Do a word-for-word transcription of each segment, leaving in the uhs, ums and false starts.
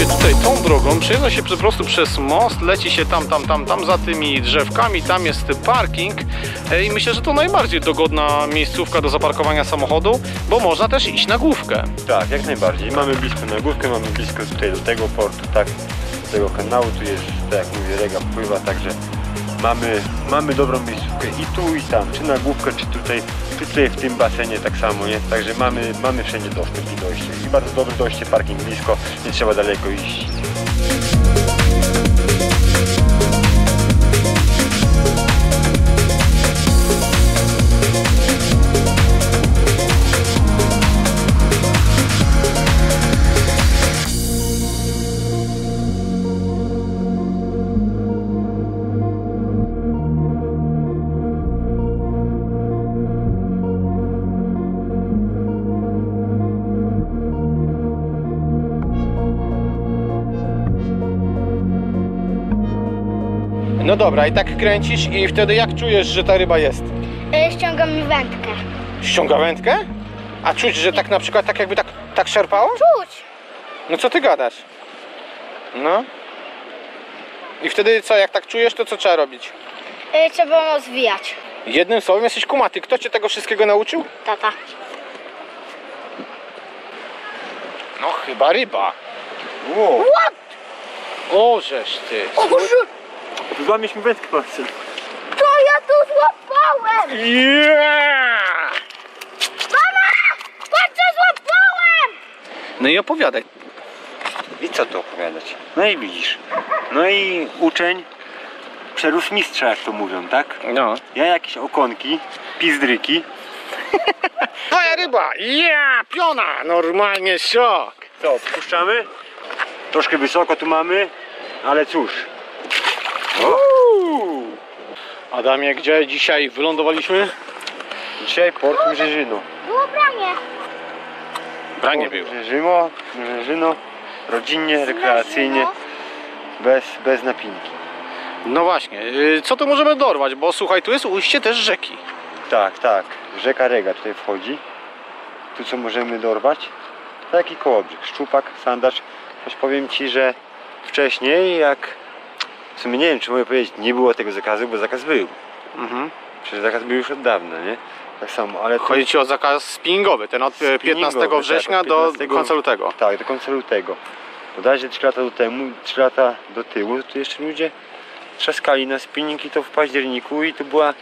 się tutaj tą drogą, przejeżdża się po prostu przez most, leci się tam, tam, tam, tam za tymi drzewkami, tam jest parking i myślę, że to najbardziej dogodna miejscówka do zaparkowania samochodu, bo można też iść na główkę. Tak, jak najbardziej. Mamy blisko na główkę, mamy blisko tutaj do tego portu, tak, do tego kanału, tu jest, tak jak mówię, Rega pływa, także mamy, mamy dobrą miejscówkę i tu, i tam, czy na główkę, czy tutaj, czy tutaj w tym basenie tak samo, nie? Także mamy, mamy wszędzie dostęp i dojście. I bardzo dobre dojście, parking blisko, nie trzeba daleko iść. No dobra, i tak kręcisz i wtedy jak czujesz, że ta ryba jest? Ściągam mi wędkę. Ściąga wędkę? A czuć, że tak na przykład, tak jakby tak, tak szarpało? Czuć! No co ty gadasz? No. I wtedy co, jak tak czujesz, to co trzeba robić? Trzeba ją rozwijać. Jednym słowem jesteś kumaty. Kto cię tego wszystkiego nauczył? Tata. No chyba ryba. Wow. What? O żeż ty. O, złamieliśmy wędkę, patrzcie. Co ja tu złapałem? Yeah! Mama! Patrz, co złapałem! No i opowiadaj. I co tu opowiadać? No i widzisz. No i uczeń przerósł mistrza, jak to mówią, tak? No. Ja jakieś okonki, pizdryki. No ja ryba! Yeah! Piona! Normalnie szok! Co, puszczamy? Troszkę wysoko tu mamy, ale cóż. Uuu. Adamie, gdzie dzisiaj wylądowaliśmy? Dzisiaj port Mrzeżyno. Było branie. Branie było. Mrzeżyno, Mrzeżyno, rodzinnie, rekreacyjnie, bez, bez napinki. No właśnie, co tu możemy dorwać? Bo słuchaj, tu jest ujście też rzeki. Tak, tak, rzeka Rega tutaj wchodzi. Tu co możemy dorwać? Taki kołobrzyk, szczupak, sandacz. Choć powiem ci, że wcześniej jak... W sumie nie wiem, czy mogę powiedzieć, nie było tego zakazu, bo zakaz był. Mhm. Przecież zakaz był już od dawna, nie? Tak samo, ale... Chodzi ci o zakaz spinningowy, ten od piętnastego września tak, od piętnastego do końca lutego. Tak, do końca lutego. Bodajże trzy lata do temu, trzy lata do tyłu, tu jeszcze ludzie trzaskali na spinning i to w październiku i to była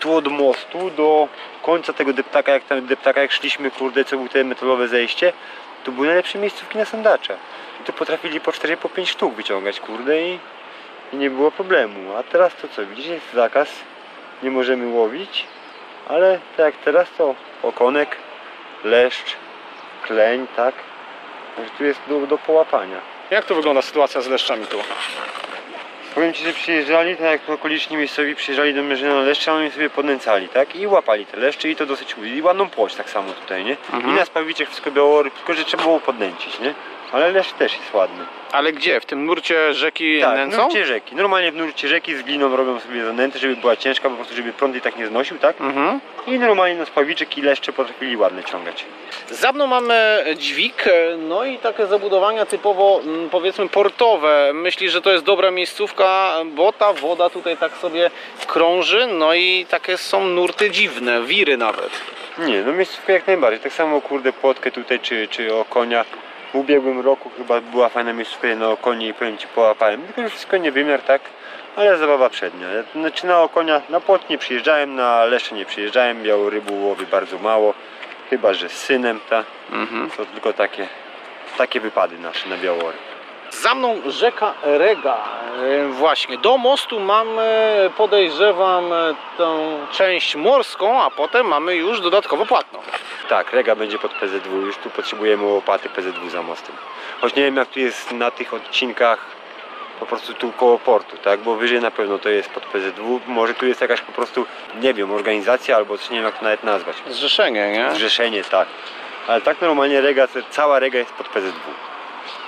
tu od mostu do końca tego deptaka, jak tam deptaka, jak szliśmy, kurde, co było te metalowe zejście, to były najlepsze miejscówki na sandacze. I tu potrafili po cztery, po pięć sztuk wyciągać, kurde, i... I nie było problemu, a teraz to co, widzicie, jest zakaz, nie możemy łowić, ale tak jak teraz to okonek, leszcz, kleń, tak, także tu jest do, do połapania. Jak to wygląda sytuacja z leszczami tu? Powiem ci, że przyjeżdżali, tak jak okoliczni miejscowi przyjeżdżali do Mrzeżyna leszcze, a oni sobie podnęcali, tak, i łapali te leszcze i to dosyć, i ładną płoć tak samo tutaj, nie, mhm. I na spawiczek wszystko białoryb, tylko że trzeba było podnęcić, nie. Ale leszcz też jest ładny. Ale gdzie? W tym nurcie rzeki tak, nęcą? Tak, w nurcie rzeki. Normalnie w nurcie rzeki z gliną robią sobie zanęty, żeby była ciężka, po prostu żeby prąd i tak nie znosił, tak? Mhm. I normalnie na spawiczek i leszcze potrafili ładnie ciągać. Za mną mamy dźwig, no i takie zabudowania typowo, powiedzmy, portowe. Myślisz, że to jest dobra miejscówka, bo ta woda tutaj tak sobie krąży, no i takie są nurty dziwne, wiry nawet. Nie, no miejscówka jak najbardziej. Tak samo, kurde, płotkę tutaj, czy, czy o konia. W ubiegłym roku chyba była fajna miejscówka na okonie i powiem ci połapałem, tylko już wszystko niewymiar, tak, ale zabawa przednia. Znaczy na okonia, na płot nie przyjeżdżałem, na leszcze nie przyjeżdżałem, białorybu łowi bardzo mało, chyba że z synem, ta, mhm. To tylko takie, takie wypady nasze na białoryb. Za mną rzeka Rega, właśnie do mostu mamy, podejrzewam, tą część morską, a potem mamy już dodatkowo płatną. Tak, Rega będzie pod P Z W, już tu potrzebujemy łopaty P Z W za mostem. Choć nie wiem jak tu jest na tych odcinkach, po prostu tu koło portu, tak, bo wyżej na pewno to jest pod P Z W, może tu jest jakaś po prostu, nie wiem, organizacja albo coś, nie wiem jak to nawet nazwać. Zrzeszenie, nie? Zrzeszenie, tak, ale tak normalnie Rega, cała Rega jest pod P Z W.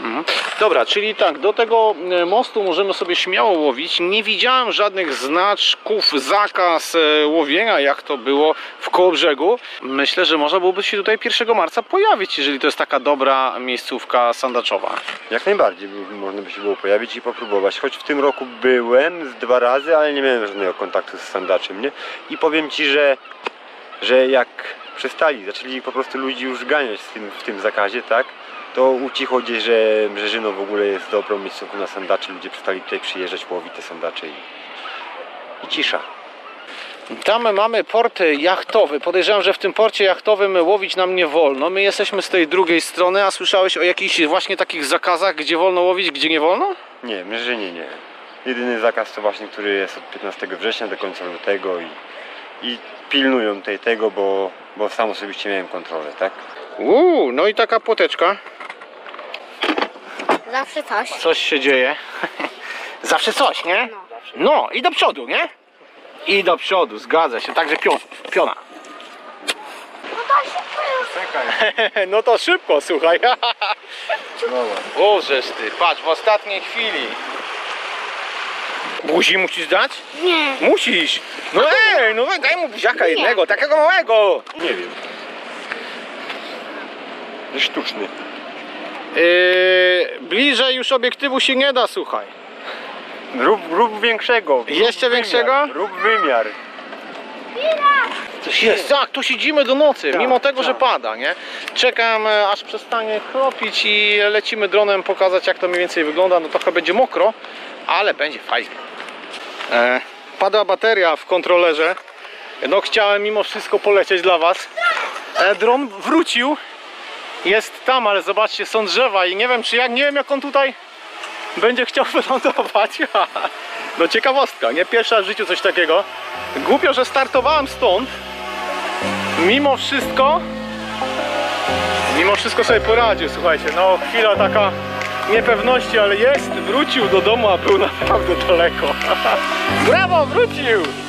Mhm. Dobra, czyli tak, do tego mostu możemy sobie śmiało łowić. Nie widziałem żadnych znaczków, zakaz łowienia, jak to było w Kołobrzegu. Myślę, że można byłoby się tutaj pierwszego marca pojawić, jeżeli to jest taka dobra miejscówka sandaczowa. Jak najbardziej można by się było pojawić i popróbować. Choć w tym roku byłem dwa razy, ale nie miałem żadnego kontaktu z sandaczem, nie? I powiem Ci, że, że jak przestali, zaczęli po prostu ludzi już ganiać w tym, w tym zakazie, tak? To ucichło gdzieś, że Mrzeżyno w ogóle jest dobrą miejscówką na sandaczy. Ludzie przestali tutaj przyjeżdżać, łowić te sandacze i, i cisza. Tam mamy port jachtowy. Podejrzewam, że w tym porcie jachtowym łowić nam nie wolno. My jesteśmy z tej drugiej strony, a słyszałeś o jakichś właśnie takich zakazach, gdzie wolno łowić, gdzie nie wolno? Nie, w Mrzeżynie nie. Jedyny zakaz to właśnie, który jest od piętnastego września do końca lutego i, i pilnują tej tego, bo, bo sam osobiście miałem kontrolę, tak? Uuu, no i taka poteczka. Zawsze coś. Coś się dzieje. Zawsze coś, nie? No i do przodu, nie? I do przodu, zgadza się. Także pion, piona. No to szybko. No to szybko, słuchaj. O, żeż ty, patrz, w ostatniej chwili. Buzi musisz dać? Nie. Musisz. No ej, no daj mu buziaka jednego, nie. Takiego małego. Nie wiem. Sztuczny. Yy, bliżej już obiektywu się nie da, słuchaj. Rób, rób większego. Rób jeszcze wymiar, większego? Rób wymiar. Coś jest. Tak, tu siedzimy do nocy, tak, mimo tego, tak. Że pada, nie? Czekam, aż przestanie kropić i lecimy dronem pokazać, jak to mniej więcej wygląda. No trochę będzie mokro, ale będzie fajnie. E, padła bateria w kontrolerze. No chciałem mimo wszystko polecieć dla Was. E, dron wrócił. Jest tam, ale zobaczcie, są drzewa i nie wiem, czy ja nie wiem, jak on tutaj będzie chciał wylądować. No ciekawostka, nie? Pierwsza w życiu coś takiego. Głupio, że startowałem stąd. Mimo wszystko, mimo wszystko sobie poradził, słuchajcie. No chwila taka niepewności, ale jest, wrócił do domu, a był naprawdę daleko. Brawo, wrócił!